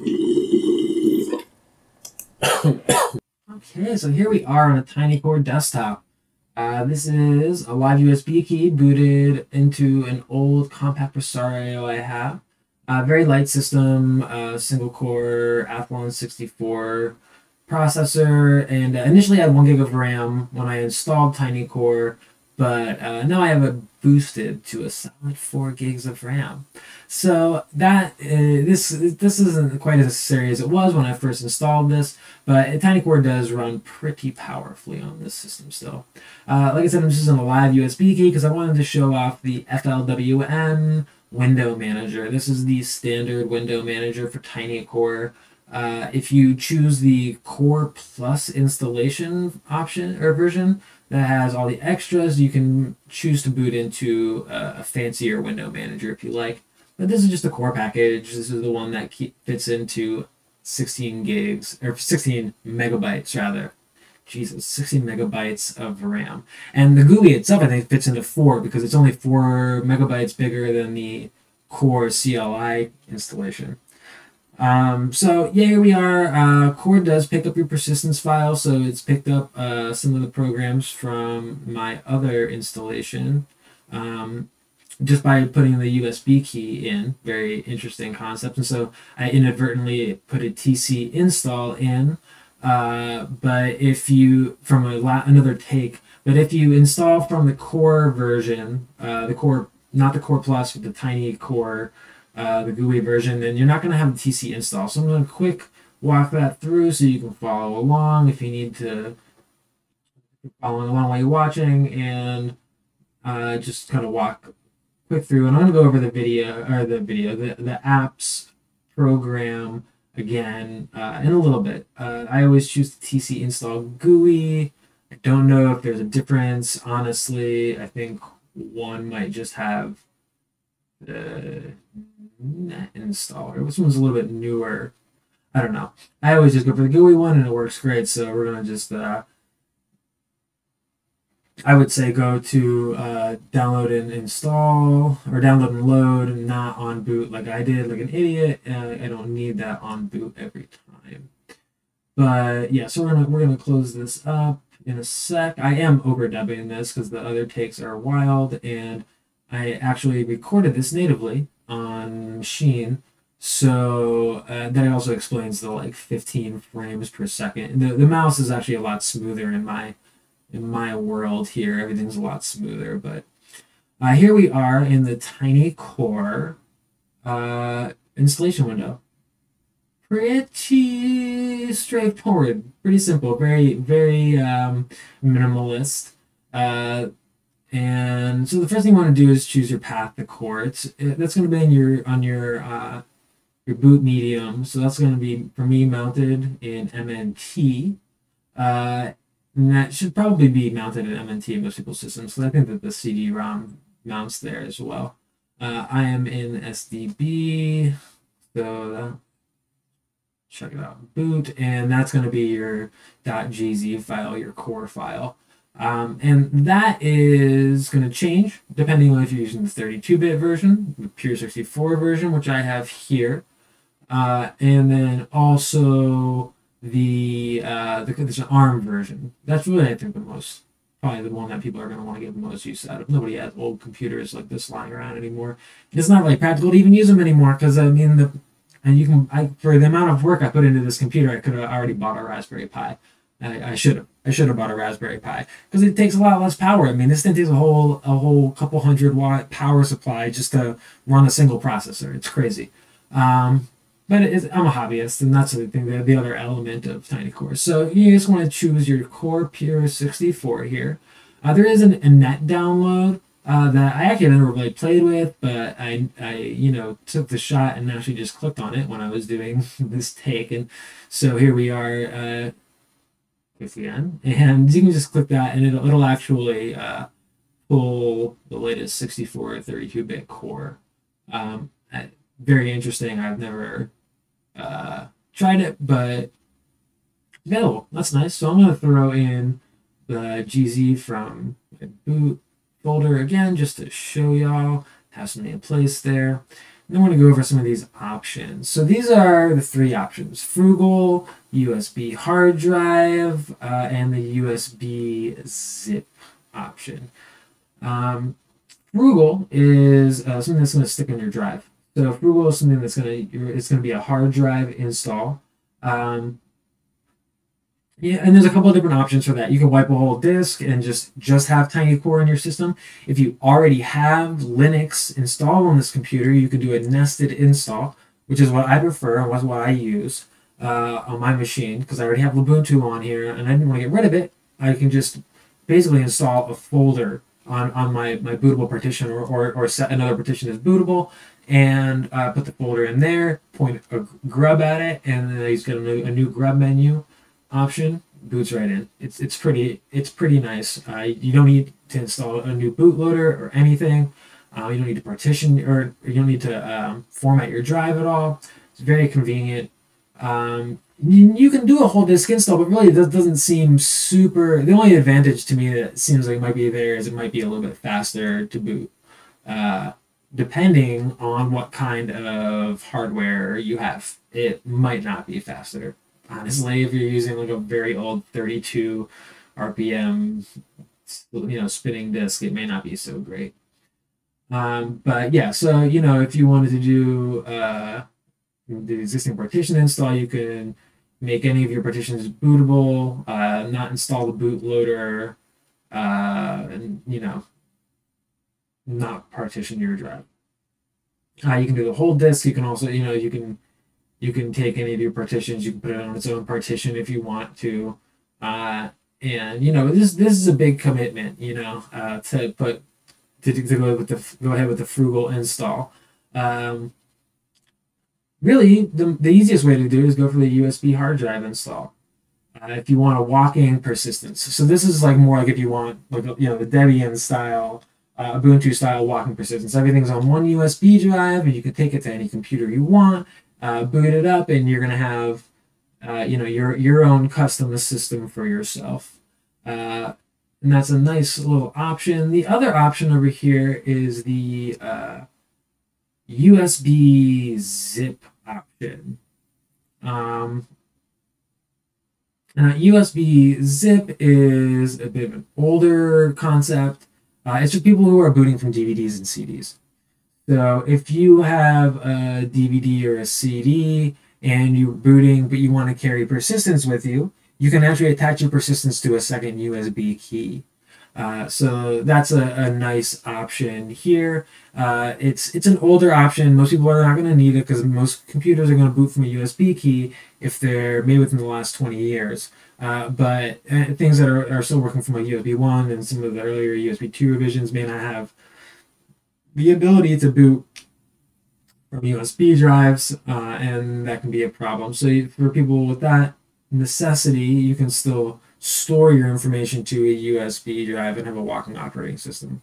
Okay, so here we are on a Tiny Core desktop. This is a live USB key booted into an old compact Presario I have. Very light system, single core Athlon 64 processor, and initially I had 1 gig of RAM when I installed Tiny Core, but now I have it boosted to a solid 4 gigs of RAM. So that this isn't quite as necessary as it was when I first installed this, but Tiny Core does run pretty powerfully on this system still. Like I said, I'm just using a live USB key because I wanted to show off the FLWM window manager. This is the standard window manager for Tiny Core. If you choose the Core Plus installation option or version that has all the extras, you can choose to boot into a fancier window manager if you like. But this is just a core package. This is the one that fits into 16 megabytes of RAM. And the GUI itself, I think, fits into 4 because it's only 4 megabytes bigger than the Core CLI installation. So yeah, here we are. Core does pick up your persistence file, so it's picked up some of the programs from my other installation just by putting the USB key in. Very interesting concept. And so I inadvertently put a tcinstall in. But if you, from another take, but if you install from the Core version, the Core, not the Core Plus, but the Tiny Core, the GUI version, then you're not going to have the tcinstall. So I'm going to quick walk that through so you can follow along if you need to, following along while you're watching, and just kind of walk quick through. And I'm going to go over the video, or the apps program again in a little bit. I always choose the tcinstall GUI. I don't know if there's a difference, honestly. I think one might just have the net installer. This one's a little bit newer. I don't know. I always just go for the GUI one and it works great. So we're going to just, I would say go to download and install, or download and load, and not on boot like I did, like an idiot. I don't need that on boot every time. But yeah, so we're gonna close this up in a sec. I am overdubbing this because the other takes are wild, and I actually recorded this natively on machine, so that also explains the like 15 frames per second. The mouse is actually a lot smoother in my world here. Everything's a lot smoother, but here we are in the Tiny Core installation window. Pretty straightforward, pretty simple, very minimalist. And so the first thing you want to do is choose your path to Core. That's going to be in your, on your boot medium. So that's going to be, for me, mounted in MNT. And that should probably be mounted in MNT in most people's systems. So I think that the CD-ROM mounts there as well. I am in SDB. So check it out. Boot. And that's going to be your .gz file, your core file. And that is going to change depending on if you're using the 32-bit version, the pure 64 version, which I have here, and then also there's an ARM version. That's really, I think, the most, probably the one that people are going to want to get the most use out of. Nobody has old computers like this lying around anymore. It's not really practical to even use them anymore because, I mean, for the amount of work I put into this computer, I could have already bought a Raspberry Pi. I should have bought a Raspberry Pi because it takes a lot less power. I mean, this thing takes a whole couple 100-watt power supply just to run a single processor. It's crazy. But I'm a hobbyist, and that's the thing, the other element of Tiny Core. So you just want to choose your Core Pure 64 here. There is a net download that I actually never really played with, but I you know, took the shot and actually just clicked on it when I was doing this take, and so here we are. Again, and you can just click that, and it'll actually pull the latest 64 32-bit core. Very interesting. I've never tried it, but available. That's nice. So I'm going to throw in the GZ from my boot folder again just to show y'all, have something in place there. And I'm going to go over some of these options. So these are the three options: Frugal, USB hard drive, and the USB zip option. Frugal is something that's going to stick on your drive. So Frugal is something that's going to, it's going to be a hard drive install. Yeah, and there's a couple of different options for that. You can wipe a whole disk and just have Tiny Core in your system. If you already have Linux installed on this computer, you can do a nested install, which is what I prefer and what I use on my machine, because I already have Lubuntu on here and I didn't want to get rid of it. I can just basically install a folder on my bootable partition, or set another partition as bootable, and put the folder in there, point a grub at it, and then he's got a new grub menu option, boots right in. It's pretty nice. You don't need to install a new bootloader or anything. You don't need to partition, or you don't need to format your drive at all. It's very convenient. You can do a whole disk install, but really that doesn't seem super. The only advantage to me that seems like might be there is it might be a little bit faster to boot, depending on what kind of hardware you have. It might not be faster. Honestly, if you're using like a very old 32 RPM, spinning disk, it may not be so great. But yeah, so if you wanted to do the existing partition install, you can make any of your partitions bootable, not install the bootloader, and not partition your drive. You can do the whole disk. You can also, you can take any of your partitions, you can put it on its own partition if you want to. And this is a big commitment, to go ahead with the Frugal install. Really, the easiest way to do it is go for the USB hard drive install. If you want a walk-in persistence, so this is like more like if you want like the Debian style, Ubuntu style walk-in persistence. Everything's on one USB drive, and you can take it to any computer you want. Boot it up, and you're gonna have, your own custom system for yourself, and that's a nice little option. The other option over here is the USB zip option. Now USB zip is a bit of an older concept. It's for people who are booting from DVDs and CDs. So if you have a DVD or a CD and you're booting, but you want to carry persistence with you, you can actually attach your persistence to a second USB key. So that's a nice option here. It's an older option. Most people are not going to need it because most computers are going to boot from a USB key if they're made within the last 20 years. But things that are still working from a USB 1 and some of the earlier USB 2 revisions may not have the ability to boot from USB drives, and that can be a problem. So for people with that necessity, you can still store your information to a USB drive and have a walking operating system.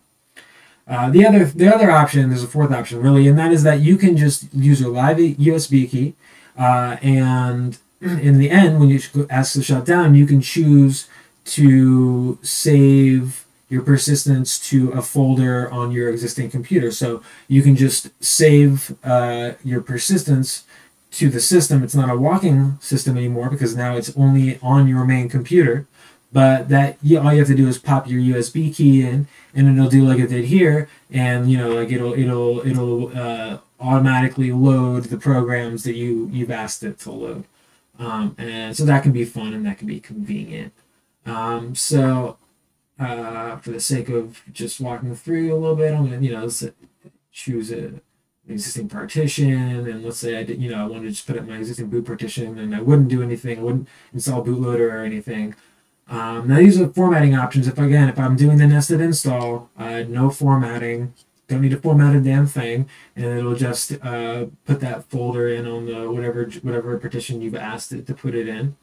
The other option, there's a fourth option really, and that is that you can just use your live USB key, and in the end, when you ask to shut down, you can choose to save your persistence to a folder on your existing computer. So you can just save your persistence to the system. It's not a walking system anymore because now it's only on your main computer. But all you have to do is pop your USB key in, and it'll do like it did here, and it'll automatically load the programs that you've asked it to load. And so that can be fun and that can be convenient. For the sake of just walking through a little bit, I'm gonna let's choose an existing partition, and let's say I did, I wanted to just put up my existing boot partition, and I wouldn't do anything. I wouldn't install bootloader or anything. Now these are formatting options. If I'm doing the nested install, no formatting, don't need to format a damn thing, and it'll just put that folder in on the whatever partition you've asked it to put it in.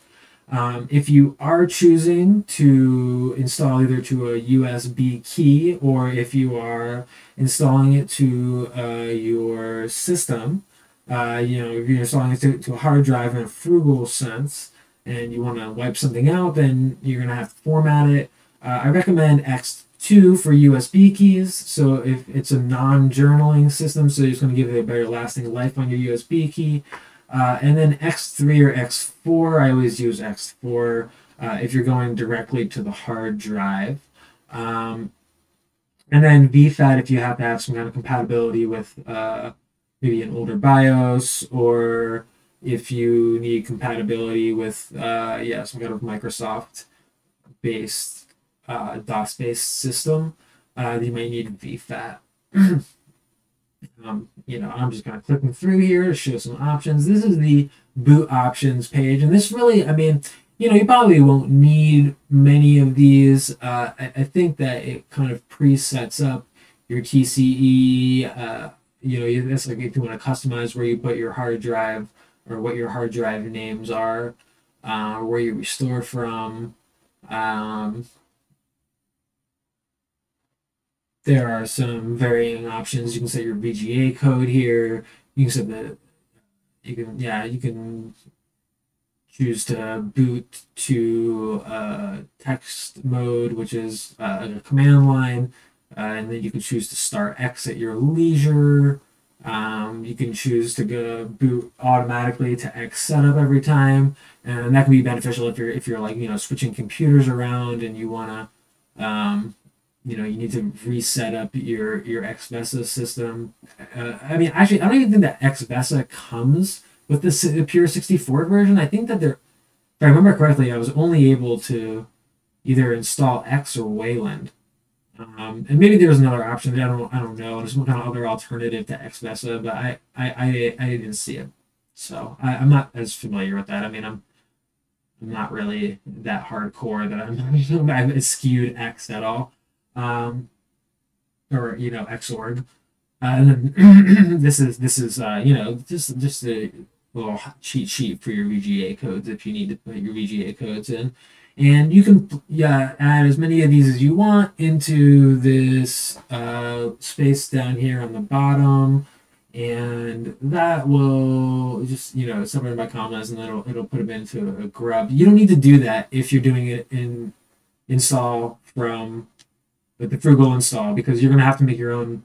If you are choosing to install either to a USB key, or if you are installing it to your system, if you're installing it to a hard drive in a frugal sense and you want to wipe something out, then you're going to have to format it. I recommend ext2 2 for USB keys. So if it's a non-journaling system, so you're just going to give it a better lasting life on your USB key. And then X3 or X4, I always use X4 if you're going directly to the hard drive. And then VFAT if you have to have some kind of compatibility with maybe an older BIOS, or if you need compatibility with yeah, some kind of Microsoft-based DOS-based system, you might need VFAT. You know, I'm just kind of clicking through here to show some options. This is the boot options page, and this really, I mean, you know, you probably won't need many of these. I think that it kind of pre-sets up your TCE. You know, that's like if you want to customize where you put your hard drive or what your hard drive names are, where you restore from. There are some varying options. You can set your VGA code here. You can set the, you can choose to boot to text mode, which is a command line, and then you can choose to start X at your leisure. You can choose to go boot automatically to X setup every time, and that can be beneficial if you're like, you know, switching computers around and you wanna you know, you need to reset up your X-Vesa system. I mean, actually, I don't even think that X-Vesa comes with this pure 64 version. I think that they're, if I remember correctly, I was only able to either install X or Wayland, and maybe there was another option. I don't know. There's some kind of other alternative to X-Vesa, but I didn't see it, so I'm not as familiar with that. I mean, I'm not really that hardcore that I haven't skewed X at all, or you know, XORG. And then this is you know, just a little cheat sheet for your VGA codes if you need to put your VGA codes in, and you can add as many of these as you want into this space down here on the bottom, and that will just, you know, separate by commas, and then it'll put them into a grub. You don't need to do that if you're doing it in install from with the frugal install, because you're going to have to make your own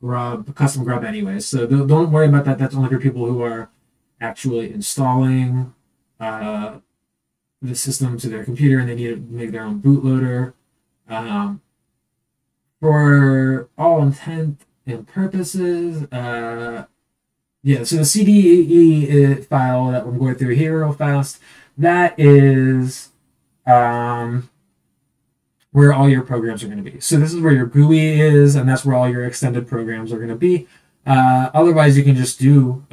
grub, custom grub anyway, so don't worry about that. That's only for people who are actually installing the system to their computer and they need to make their own bootloader. For all intent and purposes, yeah, so the CDE file that we're going through here real fast, that is where all your programs are going to be. So this is where your GUI is, and that's where all your extended programs are going to be. Otherwise, you can just do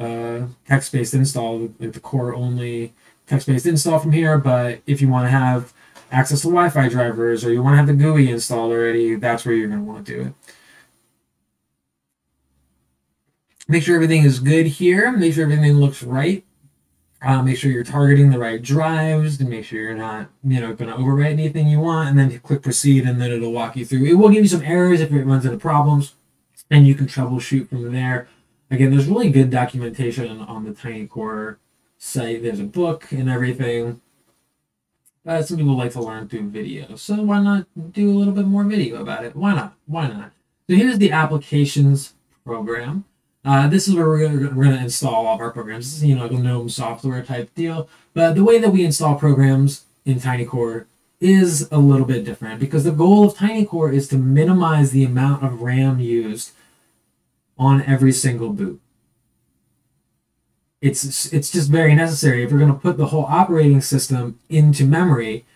text-based install, like the core only text-based install from here. But if you want to have access to Wi-Fi drivers, or you want to have the GUI installed already, that's where you're going to want to do it. Make sure everything is good here. Make sure everything looks right. Make sure you're targeting the right drives, and make sure you're not, you know, going to overwrite anything you want, and then click proceed, and then it'll walk you through. It will give you some errors if it runs into problems, and you can troubleshoot from there. Again, there's really good documentation on the Tiny Core site. There's a book and everything. Some people like to learn through video, so why not do a little bit more video about it? Why not? Why not? So here's the applications program. This is where we're going to install all of our programs. This is, you know, a GNOME software type deal. But the way that we install programs in Tiny Core is a little bit different, because the goal of Tiny Core is to minimize the amount of RAM used on every single boot. It's just very necessary if we're going to put the whole operating system into memory,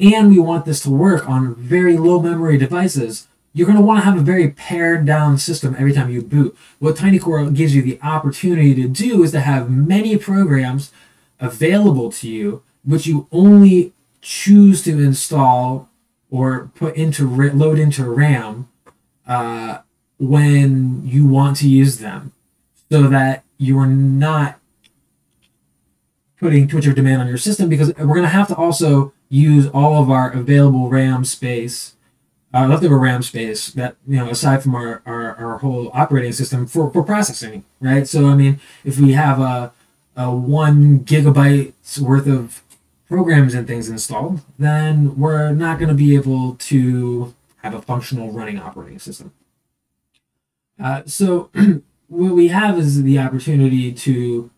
and we want this to work on very low memory devices. You're going to want to have a very pared down system every time you boot. What Tiny Core gives you the opportunity to do is to have many programs available to you, which you only choose to install or put into load into RAM when you want to use them, so that you are not putting too much of demand on your system, because we're going to have to also use all of our available RAM space, leftover RAM space, that, you know, aside from our whole operating system for processing, right? So I mean, if we have a 1 gigabyte's worth of programs and things installed, then we're not going to be able to have a functional running operating system. So what we have is the opportunity to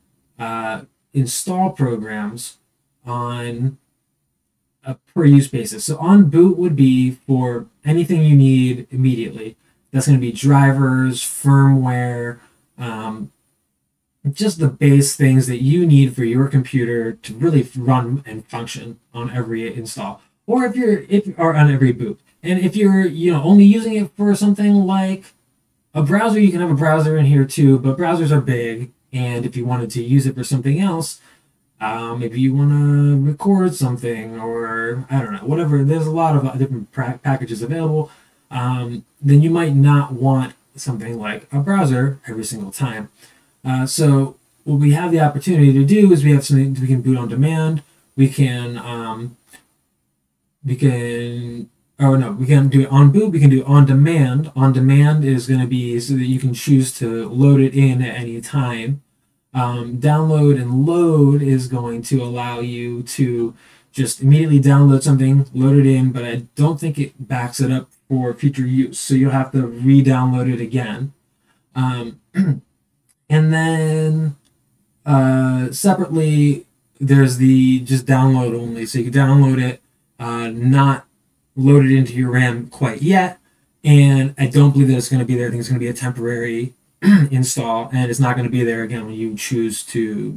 install programs on a per-use basis. So on boot would be for anything you need immediately. That's going to be drivers, firmware, just the base things that you need for your computer to really run and function on every install, or if you're or on every boot. And if you're only using it for something like a browser, you can have a browser in here too, but browsers are big, and if you wanted to use it for something else, maybe you want to record something, or I don't know, whatever, there's a lot of different packages available, then you might not want something like a browser every single time. So what we have the opportunity to do is we have something we can boot on demand. We can do it on boot. We can do it on demand. On demand is going to be so that you can choose to load it in at any time. Download and load is going to allow you to just immediately download something, load it in, but I don't think it backs it up for future use. So you'll have to re-download it again. And then separately, there's the just download only. So you can download it, not load it into your RAM quite yet. And I don't believe that it's going to be there. I think it's going to be a temporary install, and it's not going to be there again when you choose to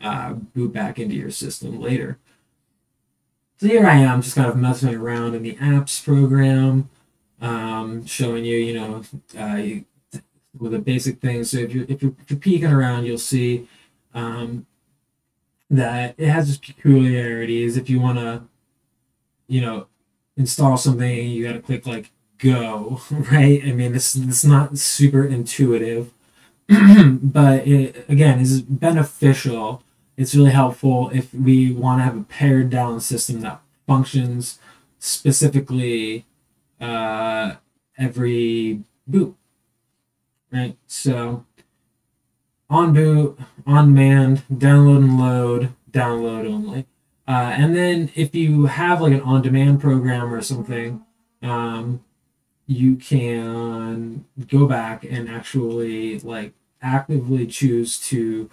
boot back into your system later. So here I am just kind of messing around in the apps program, showing you, with the basic things. So if you're peeking around, you'll see that it has its peculiarities. If you want to, install something, you got to click like go, right? I mean, it's not super intuitive, but it, again, is beneficial. It's really helpful if we want to have a pared down system that functions specifically every boot. Right, so on boot, on demand, download and load, download only. And then if you have like an on demand program or something, you can go back and actually like actively choose to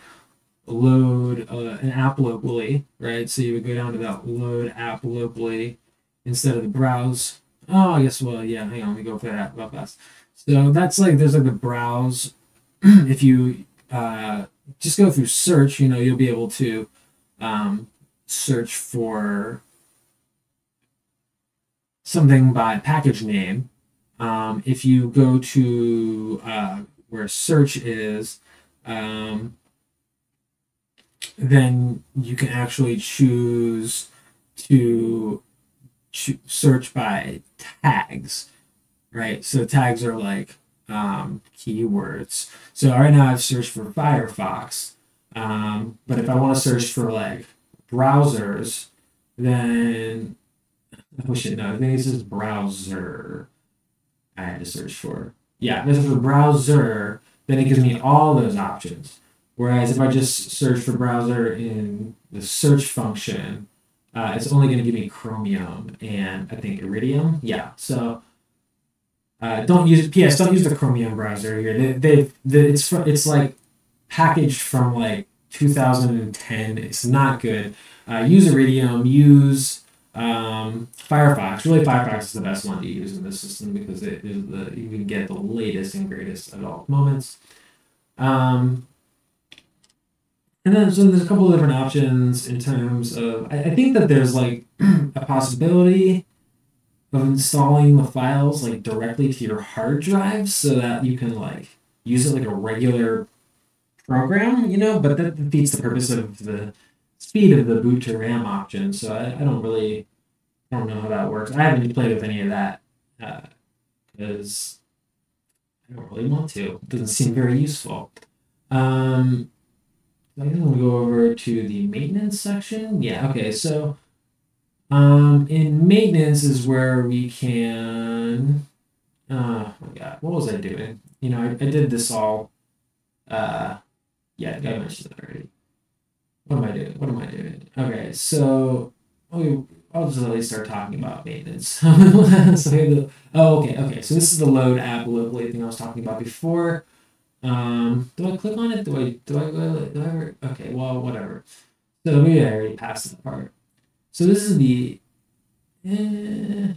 load an app locally, right? So you would go down to that load app locally instead of the browse. Oh, I guess, well, yeah, hang on, let me go for that real fast. So that's like, there's like the browse. If you just go through search, you'll be able to search for something by package name. If you go to where search is, then you can actually choose to search by tags. Right, so tags are like keywords. So right now I've searched for Firefox, but if I want to search for like browsers, then oh shit, no, I think this is browser. I had to search for, yeah, this is for browser. Then it gives me all those options. Whereas if I just search for browser in the search function, it's only going to give me Chromium and I think Iridium. Yeah, so. Don't use PS. Don't use the Chromium browser here. It's like packaged from like 2010. It's not good. Use Iridium. Use Firefox. Really, Firefox is the best one to use in this system because you can get the latest and greatest at all moments. And then so there's a couple of different options in terms of. I think that there's like a possibility of installing the files like directly to your hard drive so that you can like use it like a regular program, but that defeats the purpose of the speed of the boot to RAM option. So I don't know how that works. I haven't played with any of that because I don't really want to. It doesn't seem very useful. I'm gonna go over to the maintenance section. Yeah, okay, so in maintenance is where we can, oh my god, what was I doing? I did this all, yeah, I mentioned that already. What am I doing? Okay, so I'll just really start talking about maintenance. Okay. So this is the load app locally thing I was talking about before. Do I click on it? Do I okay, well, whatever. So maybe I already passed that part. So this is the, come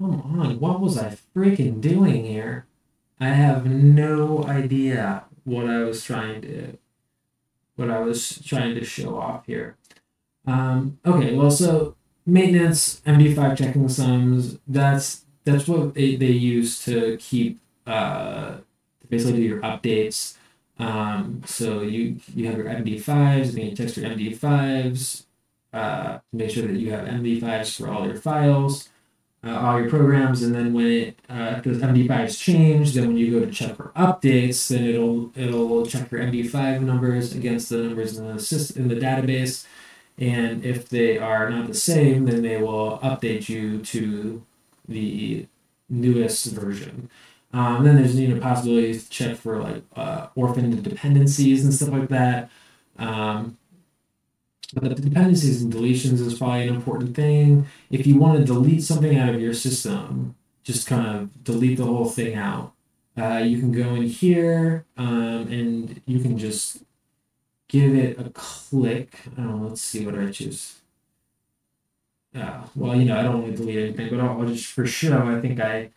on, what was I freaking doing here? I have no idea what I was trying to, show off here. Okay, well, so maintenance, MD5 checking sums, that's what they use to keep, basically do your updates. So you have your MD5s, and it checks your MD5s, make sure that you have MD5s for all your files, all your programs, and then when it those MD5s change, then when you go to check for updates, then it'll check your MD5 numbers against the numbers in the system, in the database, and if they are not the same, then they will update you to the newest version. Then there's possibilities to check for like orphaned dependencies and stuff like that. But the dependencies and deletions is probably an important thing. If you want to delete something out of your system, just kind of delete the whole thing out. You can go in here and you can just give it a click. Let's see what I choose. Well, I don't want to delete anything, but I'll just for show. I think I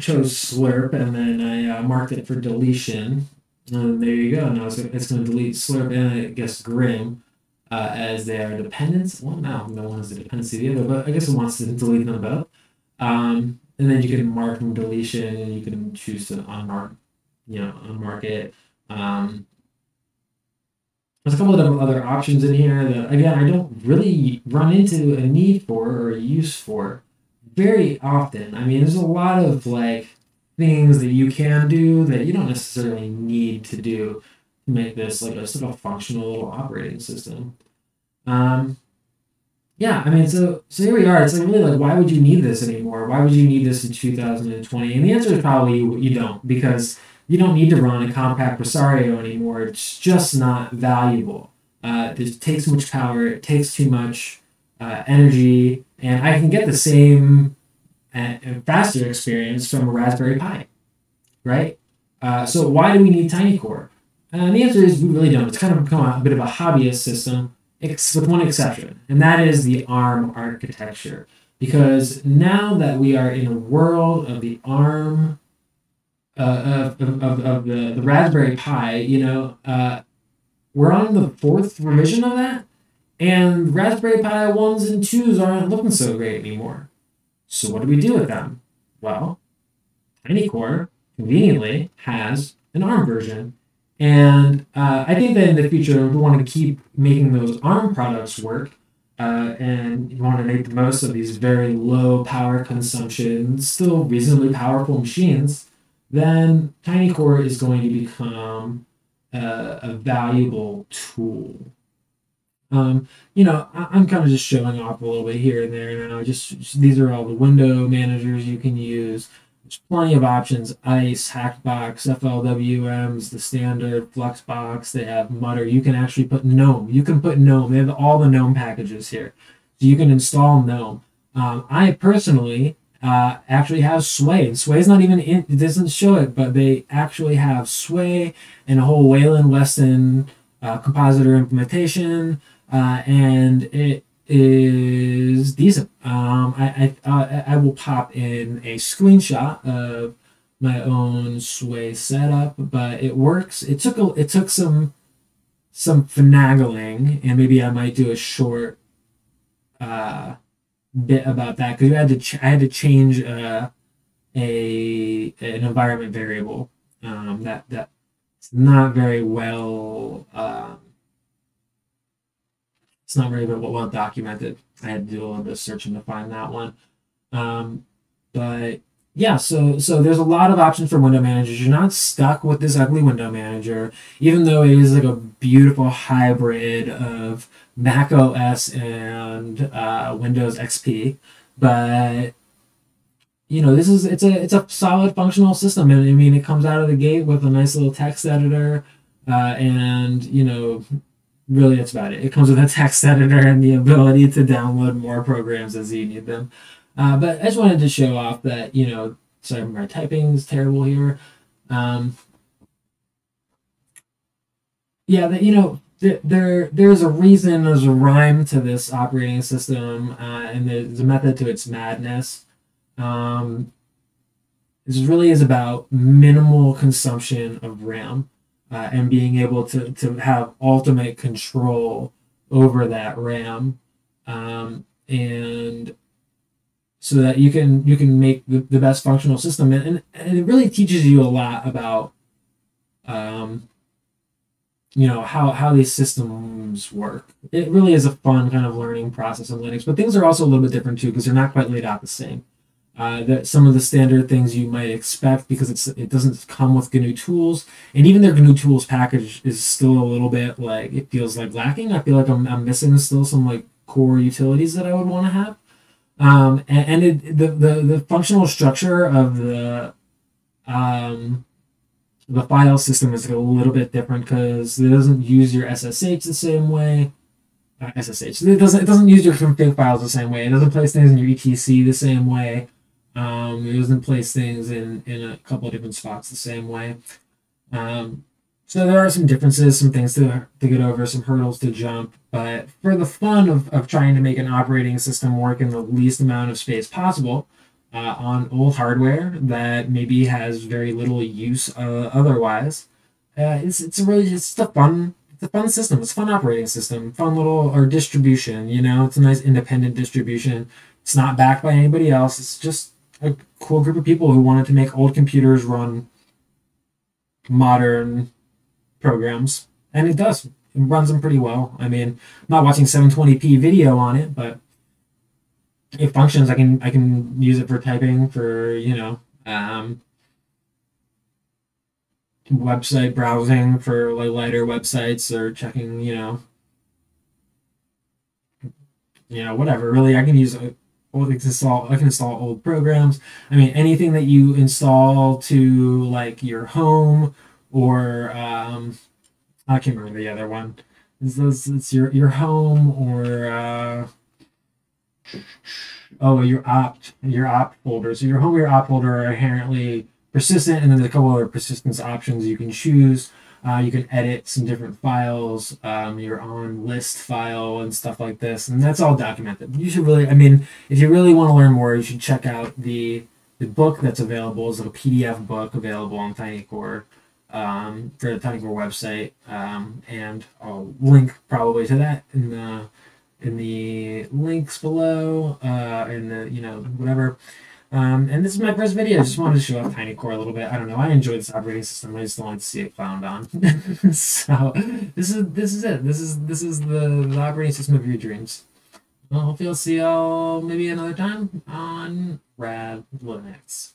chose slurp and then I marked it for deletion. And there you go. Now it's going to delete slurp and I guess grim as they are dependents. Well, no one has a dependency of the other, but I guess it wants to delete them both. And then you can mark them deletion and you can choose to unmark, unmark it. There's a couple of other options in here that, again, I don't really run into a need for or a use for very often. There's a lot of like things that you can do that you don't necessarily need to do to make this like a sort of functional little operating system. Yeah, so here we are. It's like really like, why would you need this anymore? Why would you need this in 2020? And the answer is probably you don't, because you don't need to run a compact Presario anymore. It's just not valuable. It takes too much power. It takes too much energy. And I can get the same and faster experience from a Raspberry Pi, right? So why do we need Tiny Core? And the answer is we really don't. It's kind of become a bit of a hobbyist system, with one exception, and that is the ARM architecture. Because now that we are in a world of the ARM, of the Raspberry Pi, we're on the 4th revision of that, and Raspberry Pi 1s and 2s aren't looking so great anymore. So what do we do with them? Well, Tiny Core conveniently has an ARM version. And I think that in the future, we want to keep making those ARM products work. And you want to make the most of these very low power consumption, still reasonably powerful machines. Then Tiny Core is going to become a valuable tool. I'm kind of just showing off a little bit here and there now. Just these are all the window managers you can use. There's plenty of options: ICE, Hackbox, FLWMs, the standard Fluxbox. They have Mutter. You can actually put GNOME. You can put GNOME. They have all the GNOME packages here, so you can install GNOME. I personally actually have Sway. Sway's not even in. It doesn't show it, but they actually have Sway and a whole Wayland Weston compositor implementation. And it is decent. I will pop in a screenshot of my own Sway setup, but it works. It took some finagling, and maybe I might do a short bit about that, because I had to change an environment variable that's not very well. It's not very well documented. I had to do a little bit of searching to find that one. But yeah, so there's a lot of options for window managers. You're not stuck with this ugly window manager, even though it is like a beautiful hybrid of Mac OS and Windows XP. But this is it's a solid functional system, and it comes out of the gate with a nice little text editor, and really that's about it. It comes with a text editor and the ability to download more programs as you need them. But I just wanted to show off that, you know, sorry, my typing is terrible here. Yeah, that, you know, there's a reason, there's a rhyme to this operating system, and there's a method to its madness. This really is about minimal consumption of RAM and being able to have ultimate control over that RAM, and so that you can make the best functional system. And it really teaches you a lot about you know, how these systems work. It really is a fun kind of learning process in Linux, but things are also a little bit different too, because they're not quite laid out the same. That some of the standard things you might expect, because it doesn't come with GNU tools, and even their GNU tools package is still a little bit like, it feels like lacking. I feel like I'm missing still some like core utilities that I would want to have. And the functional structure of the file system is a little bit different, because it doesn't use your SSH the same way. It doesn't use your config files the same way. It doesn't place things in your ETC the same way. It doesn't place things in a couple of different spots the same way. So there are some differences, some things to get over, some hurdles to jump. But for the fun of trying to make an operating system work in the least amount of space possible, on old hardware that maybe has very little use otherwise, it's a fun system. It's a fun operating system, fun little distribution. You know, it's a nice independent distribution. It's not backed by anybody else. It's just a cool group of people who wanted to make old computers run modern programs, and it does. It runs them pretty well. I mean, I'm not watching 720p video on it, but it functions. I can use it for typing, for, you know, website browsing, for like lighter websites, or checking, you know, whatever. Really, I can use I can install old programs. I mean, anything that you install to like your home, or I can't remember the other one. It's your home, or oh, your opt folder. So your home or your opt folder are inherently persistent, and then there's a couple other persistence options you can choose. You can edit some different files, your on list file and stuff like this, and that's all documented. You should really, I mean, if you really want to learn more, you should check out the book that's available. It's a PDF book available on Tiny Core, for the Tiny Core website, and I'll link probably to that in the links below, in the, you know, whatever. And this is my first video. I just wanted to show off Tiny Core a little bit. I don't know. I enjoy this operating system. I just don't like to see it clowned on. So this is it. This is the operating system of your dreams. Well, hopefully I'll see y'all maybe another time on Rad Linux.